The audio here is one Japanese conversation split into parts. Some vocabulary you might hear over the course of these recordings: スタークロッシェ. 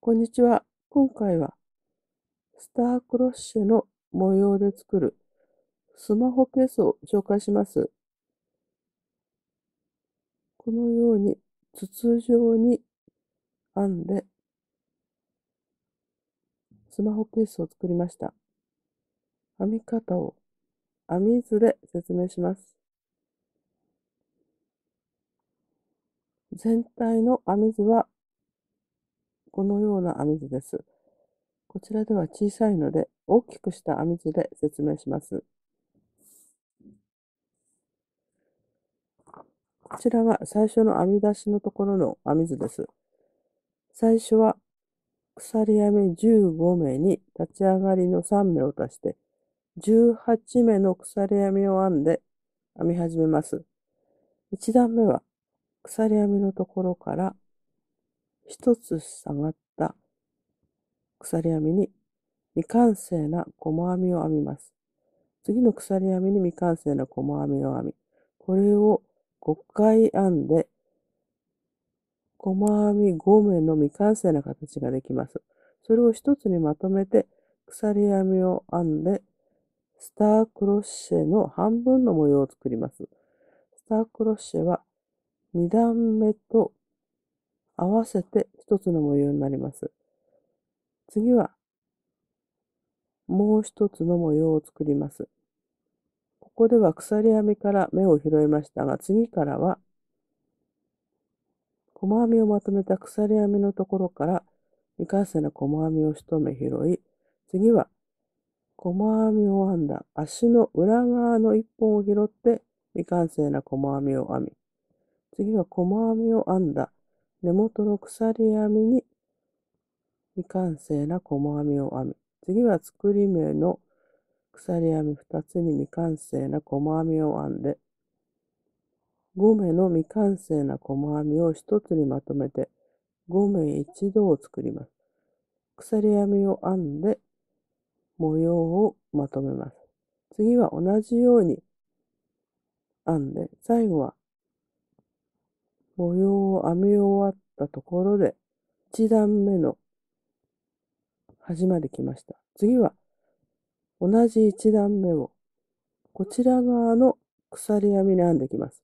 こんにちは。今回はスタークロッシェの模様で作るスマホケースを紹介します。このように筒状に編んでスマホケースを作りました。編み方を編み図で説明します。全体の編み図はこのような編み図です。こちらでは小さいので、大きくした編み図で説明します。こちらが最初の編み出しのところの編み図です。最初は鎖編み15目に立ち上がりの3目を足して、18目の鎖編みを編んで編み始めます。1段目は鎖編みのところから1つ下がった鎖編みに未完成な細編みを編みます。次の鎖編みに未完成な細編みを編み、これを5回編んで、細編み5目の未完成な形ができます。それを1つにまとめて、鎖編みを編んで、スタークロッシェの半分の模様を作ります。スタークロッシェは2段目と合わせて1つの模様になります。次は、もう1つの模様を作ります。ここでは鎖編みから目を拾いましたが、次からは、細編みをまとめた鎖編みのところから、未完成な細編みを1目拾い、次は、細編みを編んだ足の裏側の1本を拾って、未完成な細編みを編み、次は細編みを編んだ根元の鎖編みに未完成な細編みを編み、次は作り目の鎖編み2つに未完成な細編みを編んで、5目の未完成な細編みを1つにまとめて、5目一度を作ります。鎖編みを編んで、模様をまとめます。次は同じように編んで、最後は模様を編み終わったところで、1段目の端まで来ました。次は、同じ1段目を、こちら側の鎖編みに編んできます。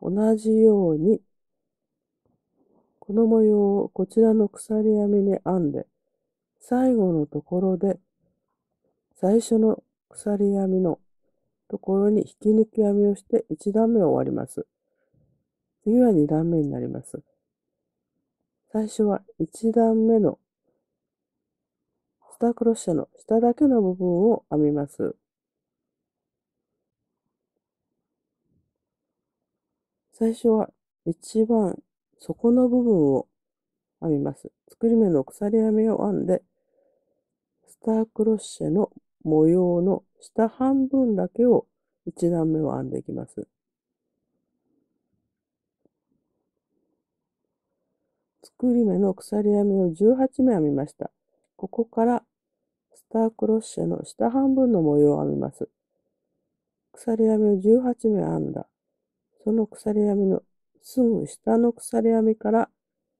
同じように、この模様をこちらの鎖編みに編んで、最後のところで、最初の鎖編みのところに引き抜き編みをして、1段目を終わります。次は2段目になります。最初は1段目のスタークロッシェの下だけの部分を編みます。最初は一番底の部分を編みます。作り目の鎖編みを編んで、スタークロッシェの模様の下半分だけを1段目を編んでいきます。作り目の鎖編みを18目編みました。ここからスタークロッシェの下半分の模様を編みます。鎖編みを18目編んだ。その鎖編みのすぐ下の鎖編みから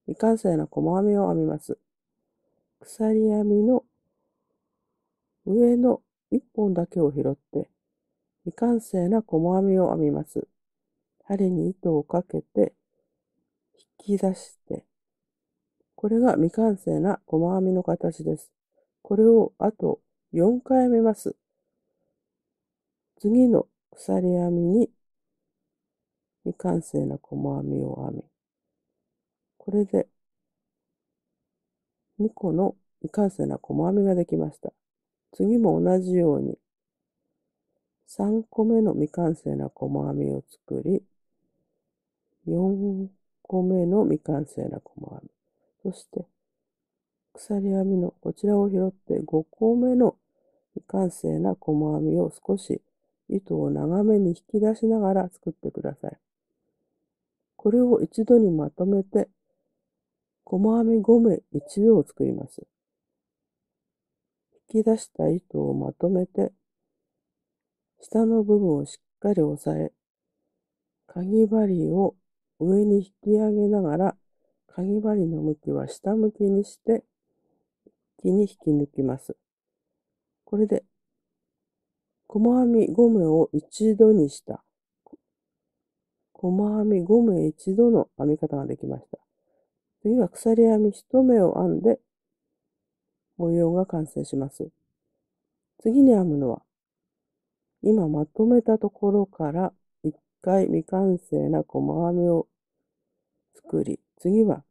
未完成な細編みを編みます。鎖編みの上の1本だけを拾って未完成な細編みを編みます。針に糸をかけて引き出して、これが未完成な細編みの形です。これをあと4回編みます。次の鎖編みに未完成な細編みを編み、これで2個の未完成な細編みができました。次も同じように3個目の未完成な細編みを作り、4個目の未完成な細編み。そして、鎖編みのこちらを拾って5個目の未完成な細編みを少し糸を長めに引き出しながら作ってください。これを一度にまとめて、細編み5目一度を作ります。引き出した糸をまとめて、下の部分をしっかり押さえ、かぎ針を上に引き上げながら、かぎ針の向きは下向きにして、気に引き抜きます。これで、細編み5目を一度にした。細編み5目一度の編み方ができました。次は鎖編み1目を編んで、模様が完成します。次に編むのは、今まとめたところから1回未完成な細編みを作り、次は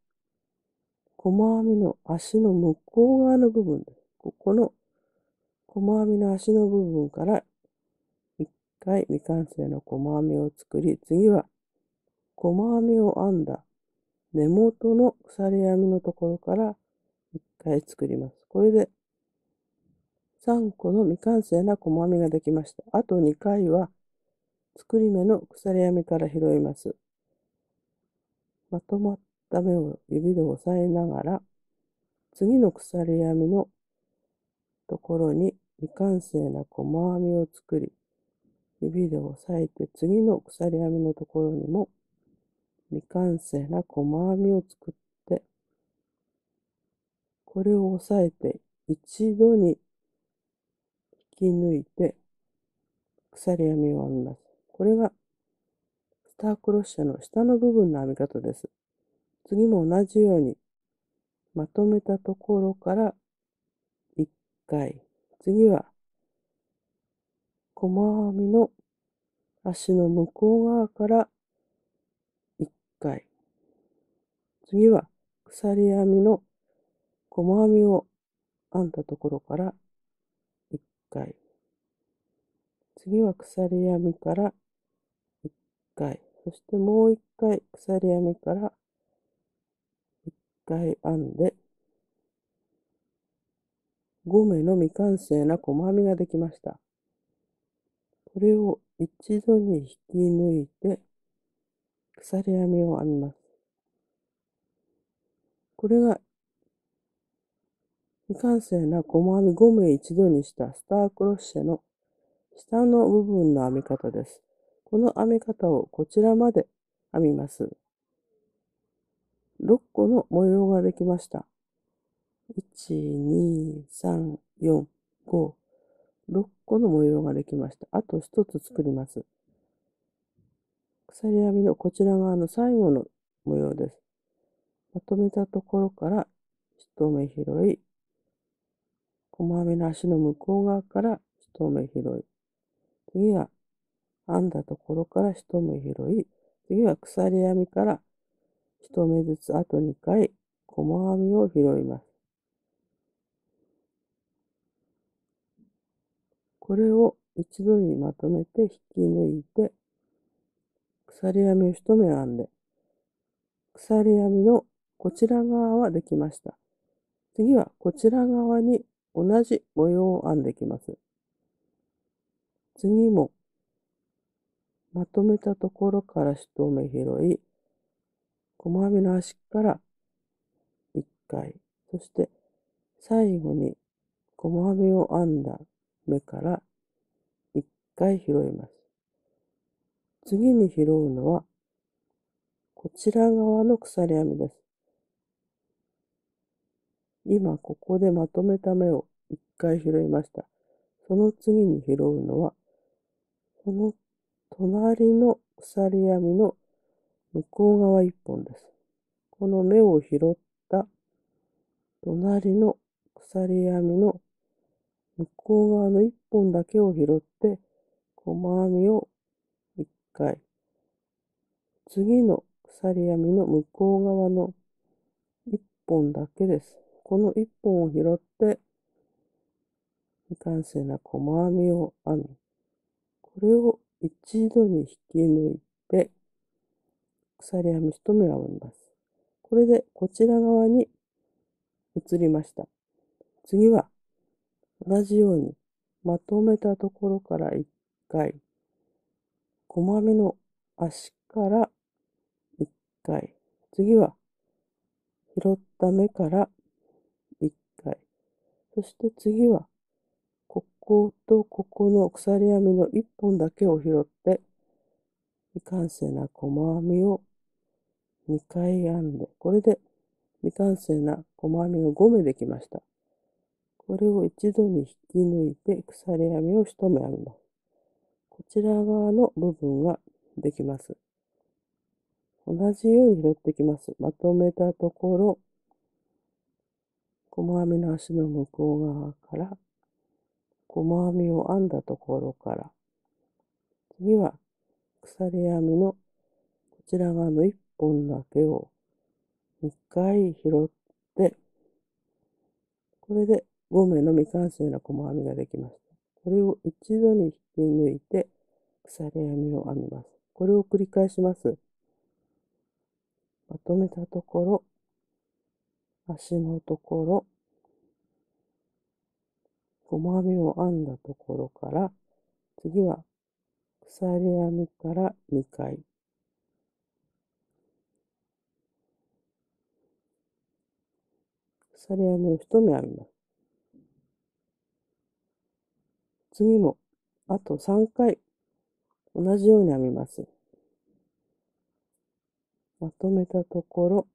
細編みの足の向こう側の部分です。ここの細編みの足の部分から1回未完成の細編みを作り、次は細編みを編んだ根元の鎖編みのところから1回作ります。これで3個の未完成な細編みができました。あと2回は作り目の鎖編みから拾います。まとまった目を指で押さえながら、次の鎖編みのところに未完成な細編みを作り、指で押さえて次の鎖編みのところにも未完成な細編みを作って、これを押さえて一度に引き抜いて鎖編みを編みます。これがスタークロッシェの下の部分の編み方です。次も同じようにまとめたところから1回、次は細編みの足の向こう側から1回、次は鎖編みの細編みを編んだところから1回、次は鎖編みから1回、そしてもう1回鎖編みから1回編んで、5目の未完成な細編みができました。これを一度に引き抜いて鎖編みを編みます。これが未完成な細編み5目一度にしたスタークロッシェの下の部分の編み方です。この編み方をこちらまで編みます。6個の模様ができました。1、2、3、4、5、6個の模様ができました。あと1つ作ります。鎖編みのこちら側の最後の模様です。まとめたところから1目拾い、細編みの足の向こう側から1目拾い。次は編んだところから1目拾い。次は鎖編みから1目ずつあと2回細編みを拾います。これを一度にまとめて引き抜いて、鎖編みを1目編んで、鎖編みのこちら側はできました。次はこちら側に同じ模様を編んでいきます。次もまとめたところから1目拾い、細編みの端から1回、そして最後に細編みを編んだ目から1回拾います。次に拾うのはこちら側の鎖編みです。今ここでまとめた目を1回拾いました。その次に拾うのは、この隣の鎖編みの向こう側1本です。この目を拾った隣の鎖編みの向こう側の1本だけを拾って、細編みを1回。次の鎖編みの向こう側の1本だけです。この1本を拾って、未完成な細編みを編み、これを一度に引き抜いて、鎖編み1目を編みます。これでこちら側に移りました。次は、同じように、まとめたところから1回、細編みの足から1回、次は、拾った目から1回、そして次は、こことここの鎖編みの1本だけを拾って、未完成な細編みを2回編んで、これで未完成な細編みが5目できました。これを一度に引き抜いて鎖編みを1目編みます。こちら側の部分ができます。同じように拾ってきます。まとめたところ、細編みの足の向こう側から、細編みを編んだところから、次は鎖編みのこちら側の1本だけを2回拾って、これで5目の未完成な細編みができました。これを一度に引き抜いて鎖編みを編みます。これを繰り返します。まとめたところ、足のところ、細編みを編んだところから、次は鎖編みから2回。鎖編みを1目編みます。次も、あと3回、同じように編みます。まとめたところ、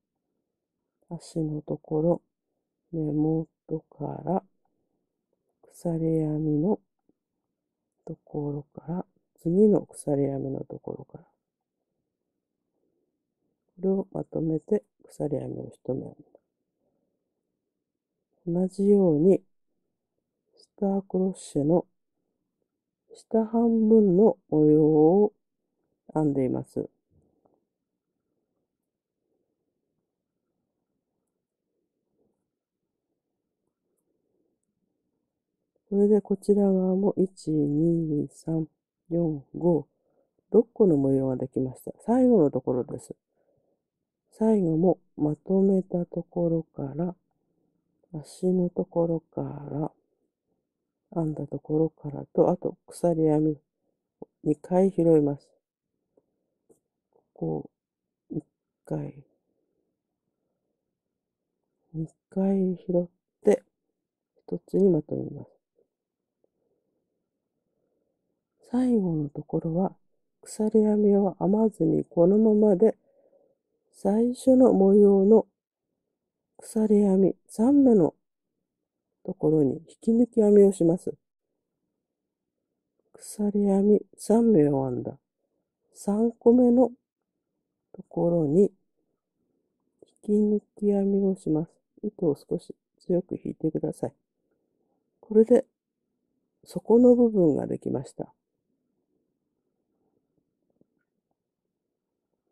足のところ、根元から、鎖編みのところから、次の鎖編みのところから。これをまとめて、鎖編みを1目編みます。同じように、スタークロッシェの下半分の模様を編んでいます。これでこちら側も1、2、3、4、5、6個の模様ができました。最後のところです。最後もまとめたところから、足のところから、編んだところからと、あと鎖編み2回拾います。ここを1回、2回拾って、一つにまとめます。最後のところは鎖編みを編まずにこのままで最初の模様の鎖編み3目のところに引き抜き編みをします。鎖編み3目を編んだ3個目のところに引き抜き編みをします。糸を少し強く引いてください。これで底の部分ができました。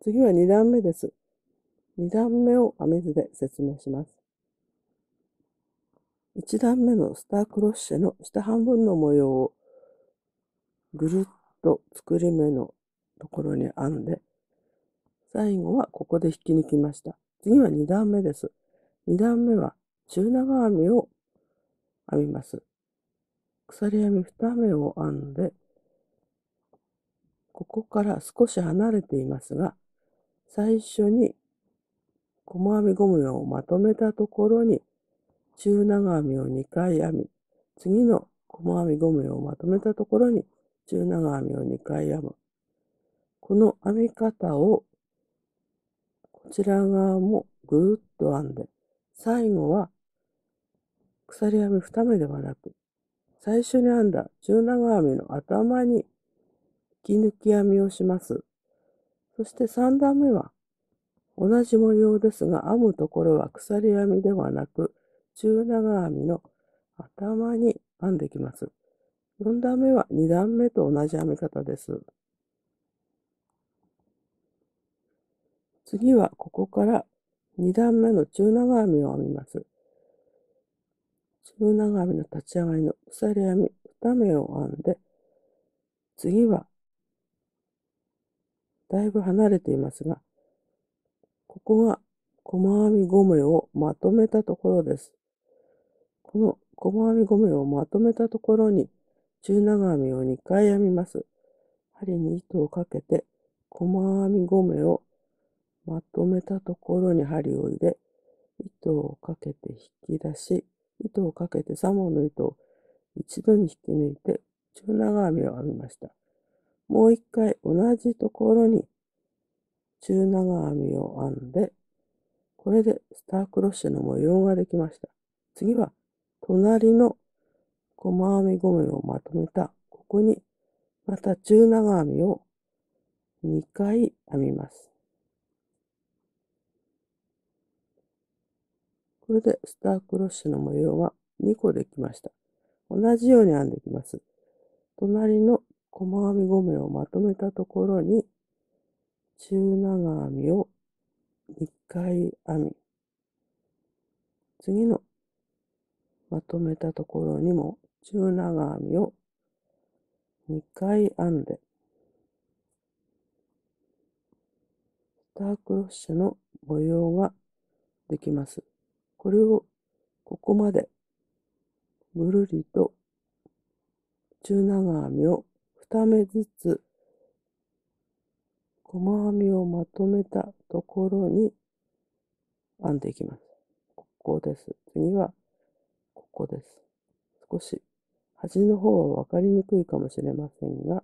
次は2段目です。2段目を編み図で説明します。1段目のスタークロッシェの下半分の模様をぐるっと作り目のところに編んで、最後はここで引き抜きました。次は2段目です。2段目は中長編みを編みます。鎖編み2目を編んで、ここから少し離れていますが、最初に細編み5目をまとめたところに、中長編みを2回編み、次の細編み5目をまとめたところに、中長編みを2回編む。この編み方を、こちら側もぐるっと編んで、最後は、鎖編み2目ではなく、最初に編んだ中長編みの頭に引き抜き編みをします。そして3段目は同じ模様ですが、編むところは鎖編みではなく、中長編みの頭に編んできます。4段目は2段目と同じ編み方です。次はここから2段目の中長編みを編みます。中長編みの立ち上がりの鎖編み2目を編んで、次は、だいぶ離れていますが、ここが細編み5目をまとめたところです。この細編み5目をまとめたところに、中長編みを2回編みます。針に糸をかけて、細編み5目をまとめたところに針を入れ、糸をかけて引き出し、糸をかけて3本の糸を一度に引き抜いて中長編みを編みました。もう一回同じところに中長編みを編んで、これでスタークロッシェの模様ができました。次は隣の細編み5目をまとめた、ここにまた中長編みを2回編みます。これでスタークロッシュの模様は2個できました。同じように編んでいきます。隣の細編み5目をまとめたところに中長編みを1回編み、次のまとめたところにも中長編みを2回編んで、スタークロッシュの模様ができます。これをここまでぐるりと中長編みを2目ずつ細編みをまとめたところに編んでいきます。ここです。次はここです。少し端の方は分かりにくいかもしれませんが、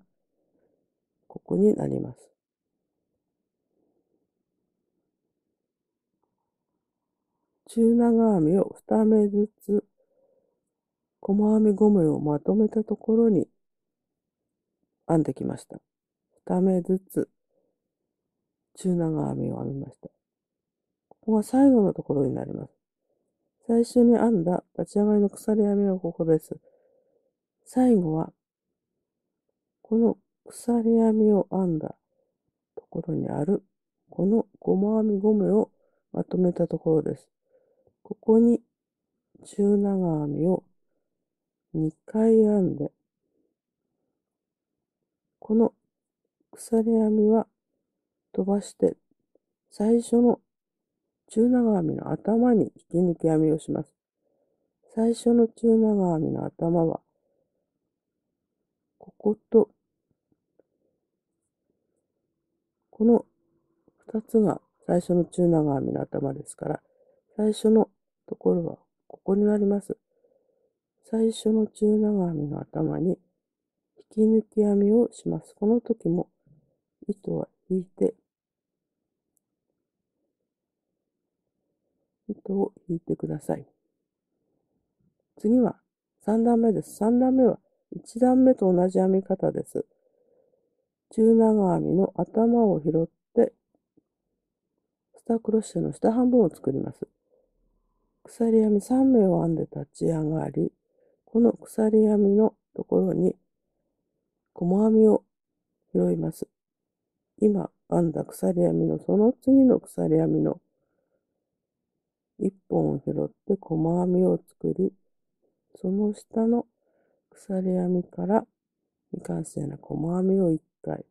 ここになります。中長編みを2目ずつ細編み5目をまとめたところに編んできました。2目ずつ中長編みを編みました。ここが最後のところになります。最初に編んだ立ち上がりの鎖編みはここです。最後はこの鎖編みを編んだところにあるこの細編み5目をまとめたところです。ここに中長編みを2回編んで、この鎖編みは飛ばして、最初の中長編みの頭に引き抜き編みをします。最初の中長編みの頭は、ここと、この2つが最初の中長編みの頭ですから、最初のところはここになります。最初の中長編みの頭に引き抜き編みをします。この時も糸は引いて、糸を引いてください。次は3段目です。3段目は1段目と同じ編み方です。中長編みの頭を拾って、スタークロッシュの下半分を作ります。鎖編み3目を編んで立ち上がり、この鎖編みのところに細編みを拾います。今編んだ鎖編みのその次の鎖編みの1本を拾って細編みを作り、その下の鎖編みから未完成な細編みを1回、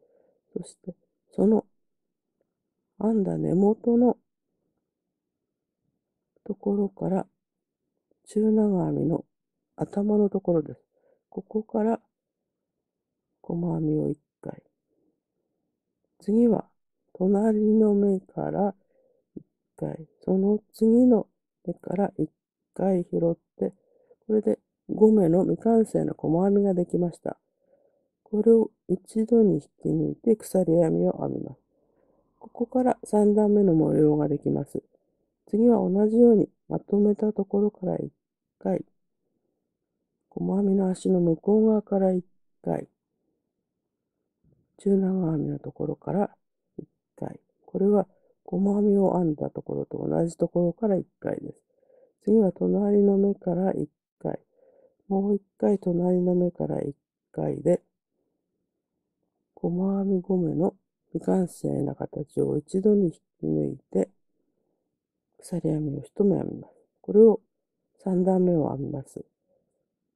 そしてその編んだ根元のところから中長編みの頭のところです。ここから細編みを1回。次は隣の目から1回、その次の目から1回拾って、これで5目の未完成の細編みができました。これを一度に引き抜いて鎖編みを編みます。ここから3段目の模様ができます。次は同じようにまとめたところから1回、細編みの足の向こう側から1回、中長編みのところから1回、これは細編みを編んだところと同じところから1回です。次は隣の目から1回、もう1回隣の目から1回で、細編み5目の未完成な形を一度に引き抜いて、鎖編みを1目編みます。これを3段目を編みます。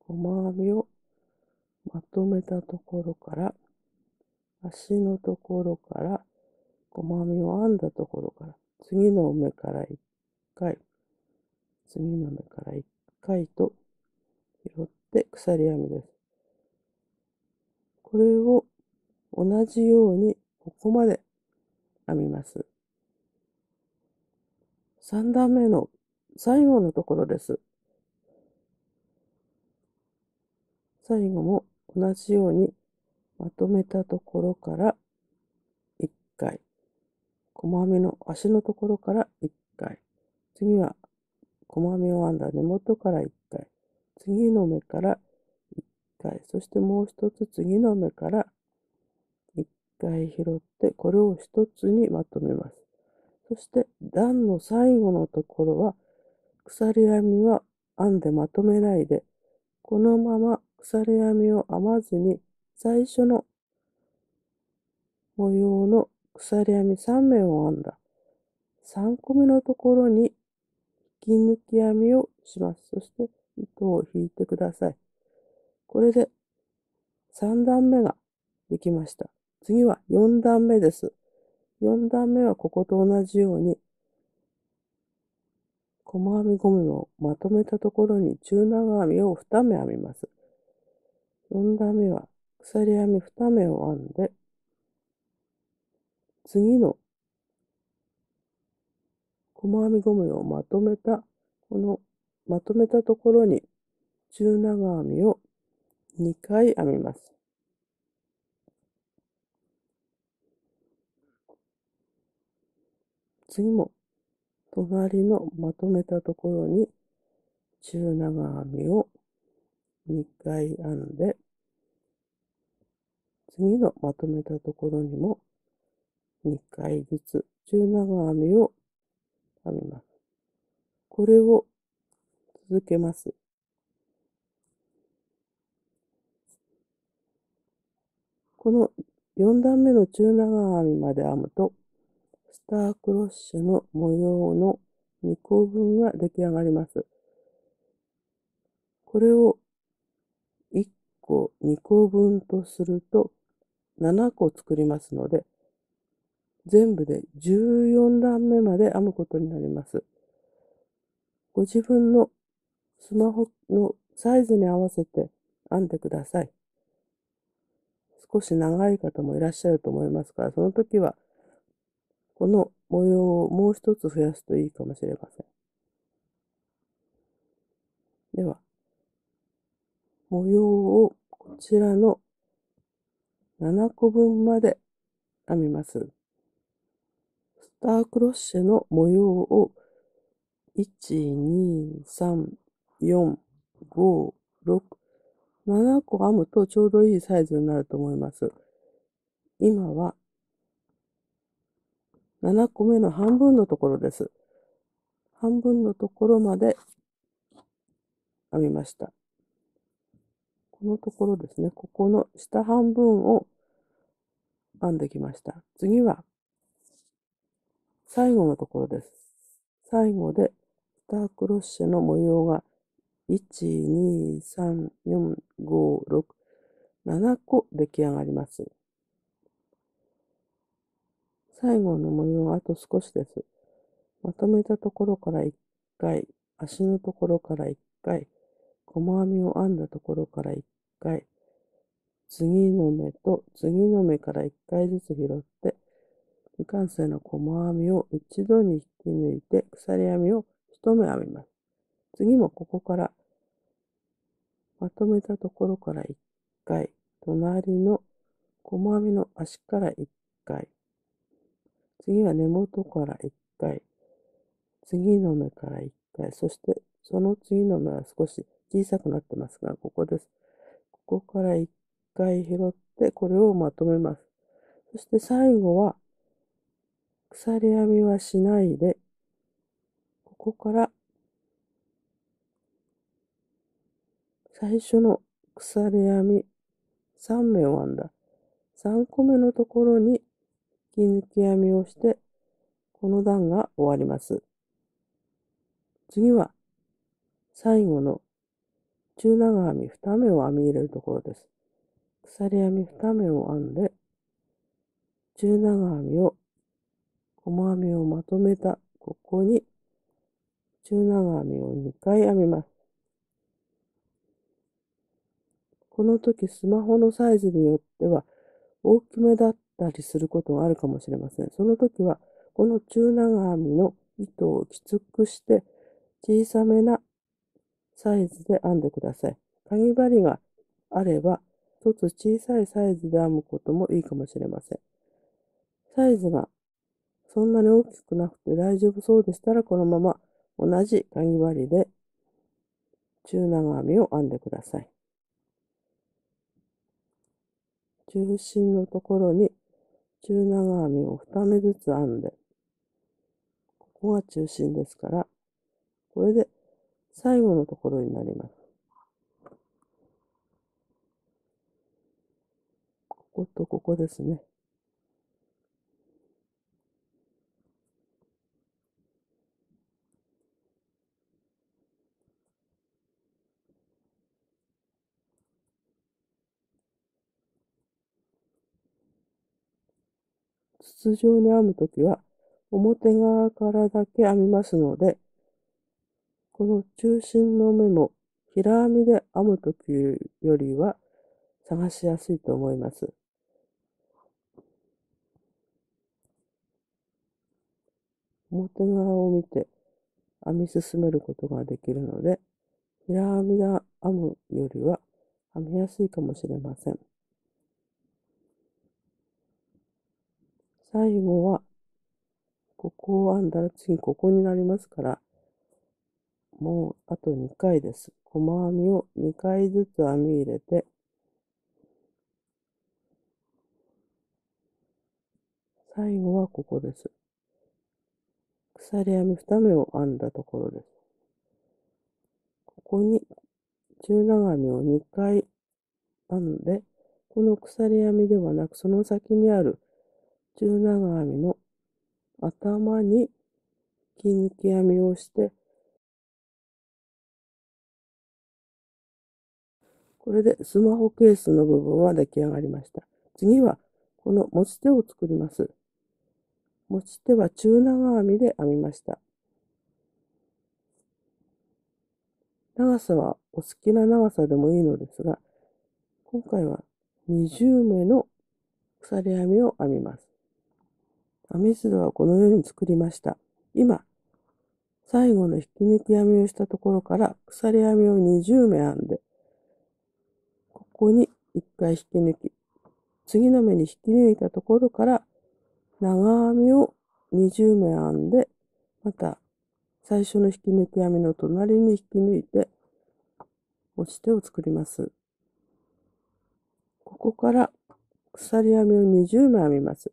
細編みをまとめたところから、足のところから、細編みを編んだところから、次の目から1回、次の目から1回と拾って鎖編みです。これを同じようにここまで編みます。3段目の最後のところです。最後も同じようにまとめたところから1回、細編みの足のところから1回、次は細編みを編んだ根元から1回、次の目から1回、そしてもう一つ次の目から1回拾って、これを一つにまとめます。そして段の最後のところは、鎖編みは編んでまとめないで、このまま鎖編みを編まずに、最初の模様の鎖編み3目を編んだ3個目のところに引き抜き編みをします。そして糸を引いてください。これで3段目ができました。次は4段目です。4段目はここと同じように細編み5目をまとめたところに中長編みを2目編みます。4段目は鎖編み2目を編んで、次の細編み5目をまとめた、このまとめたところに中長編みを2回編みます。次も隣のまとめたところに中長編みを2回編んで、次のまとめたところにも2回ずつ中長編みを編みます。これを続けます。この4段目の中長編みまで編むと、スタークロッシュの模様の2個分が出来上がります。これを1個、2個分とすると7個作りますので、全部で14段目まで編むことになります。ご自分のスマホのサイズに合わせて編んでください。少し長い方もいらっしゃると思いますから、その時はこの模様をもう一つ増やすといいかもしれません。では、模様をこちらの7個分まで編みます。スタークロッシェの模様を 1,2,3,4,5,6,7 個編むとちょうどいいサイズになると思います。今は7個目の半分のところです。半分のところまで編みました。このところですね、ここの下半分を編んできました。次は最後のところです。最後で、スタークロッシェの模様が、1、2、3、4、5、6、7個出来上がります。最後の模様はあと少しです。まとめたところから1回、足のところから1回、細編みを編んだところから1回、次の目と次の目から1回ずつ拾って、未完成の細編みを一度に引き抜いて鎖編みを1目編みます。次もここからまとめたところから1回、隣の細編みの足から1回、次は根元から1回、次の目から1回、そしてその次の目は少し小さくなってますが、ここです。ここから1回拾ってこれをまとめます。そして最後は鎖編みはしないで、ここから最初の鎖編み3目を編んだ3個目のところに引き抜き編みをして、この段が終わります。次は最後の中長編み2目を編み入れるところです。鎖編み2目を編んで、中長編みを細編みをまとめたここに中長編みを2回編みます。この時スマホのサイズによっては大きめだったりすることがあるかもしれません。その時はこの中長編みの糸をきつくして小さめなサイズで編んでください。かぎ針があれば一つ小さいサイズで編むこともいいかもしれません。サイズがそんなに大きくなくて大丈夫そうでしたら、このまま同じかぎ針で中長編みを編んでください。中心のところに中長編みを2目ずつ編んで、ここが中心ですから、これで最後のところになります。こことここですね。筒状に編むときは表側からだけ編みますので、この中心の目も平編みで編むときよりは探しやすいと思います。表側を見て編み進めることができるので、平編みで編むよりは編みやすいかもしれません。最後はここを編んだら次ここになりますから、もうあと2回です。細編みを2回ずつ編み入れて、最後はここです。鎖編み2目を編んだところです。ここに中長編みを2回編んで、この鎖編みではなくその先にある中長編みの頭に引き抜き編みをして、これでスマホケースの部分は出来上がりました。次はこの持ち手を作ります。持ち手は中長編みで編みました。長さはお好きな長さでもいいのですが、今回は20目の鎖編みを編みます。編み図はこのように作りました。今、最後の引き抜き編みをしたところから鎖編みを20目編んで、ここに1回引き抜き、次の目に引き抜いたところから長編みを20目編んで、また最初の引き抜き編みの隣に引き抜いて持ち手を作ります。ここから鎖編みを20目編みます。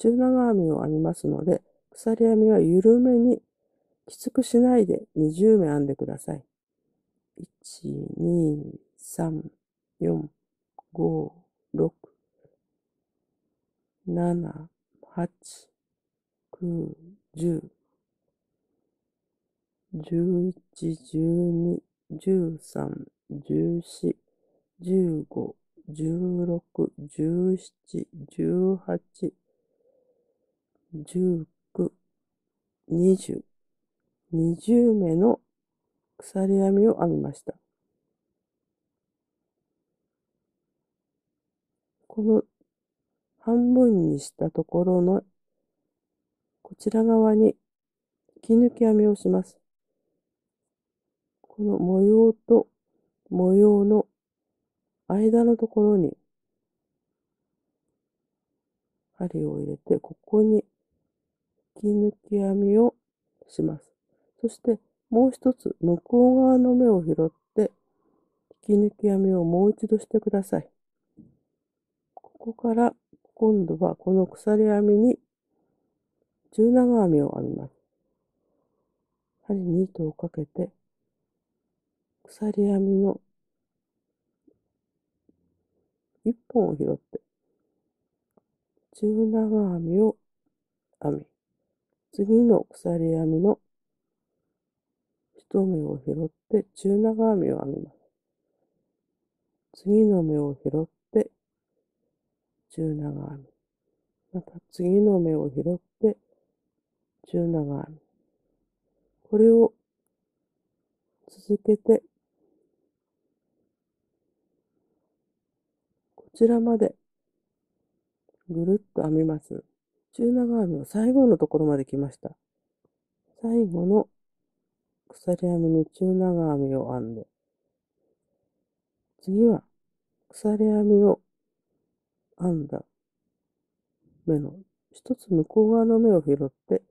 中長編みを編みますので、鎖編みは緩めに、きつくしないで20目編んでください。1、2、3、4、5、6、7、8、9、10、11、12、13、14、15、16、17、18、19、20、20目の鎖編みを編みました。この半分にしたところのこちら側に引き抜き編みをします。この模様と模様の間のところに針を入れて、ここに引き抜き編みをします。そしてもう一つ向こう側の目を拾って引き抜き編みをもう一度してください。ここから今度はこの鎖編みに中長編みを編みます。針に糸をかけて鎖編みの1本を拾って中長編みを編み、次の鎖編みの1目を拾って中長編みを編みます。次の目を拾って中長編み、また次の目を拾って中長編み、これを続けてこちらまでぐるっと編みます。中長編みの最後のところまで来ました。最後の鎖編みに中長編みを編んで、次は鎖編みを編んだ目の一つ向こう側の目を拾って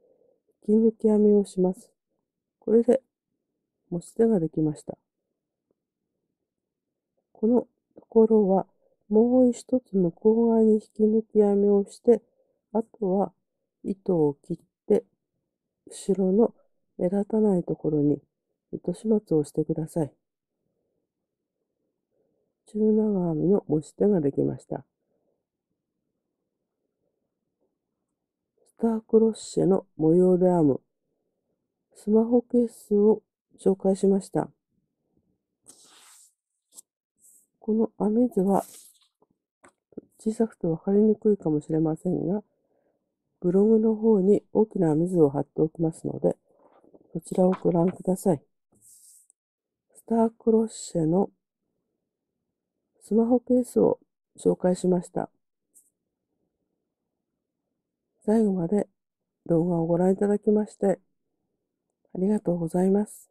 引き抜き編みをします。これで持ち手ができました。このところはもう一つ向こう側に引き抜き編みをして、あとは糸を切って後ろの目立たないところに糸始末をしてください。中長編みの持ち手ができました。スタークロッシェの模様で編むスマホケースを紹介しました。この編み図は小さくて分かりにくいかもしれませんが、ブログの方に大きな編み図を貼っておきますので、そちらをご覧ください。スタークロッシェのスマホケースを紹介しました。最後まで動画をご覧いただきましてありがとうございます。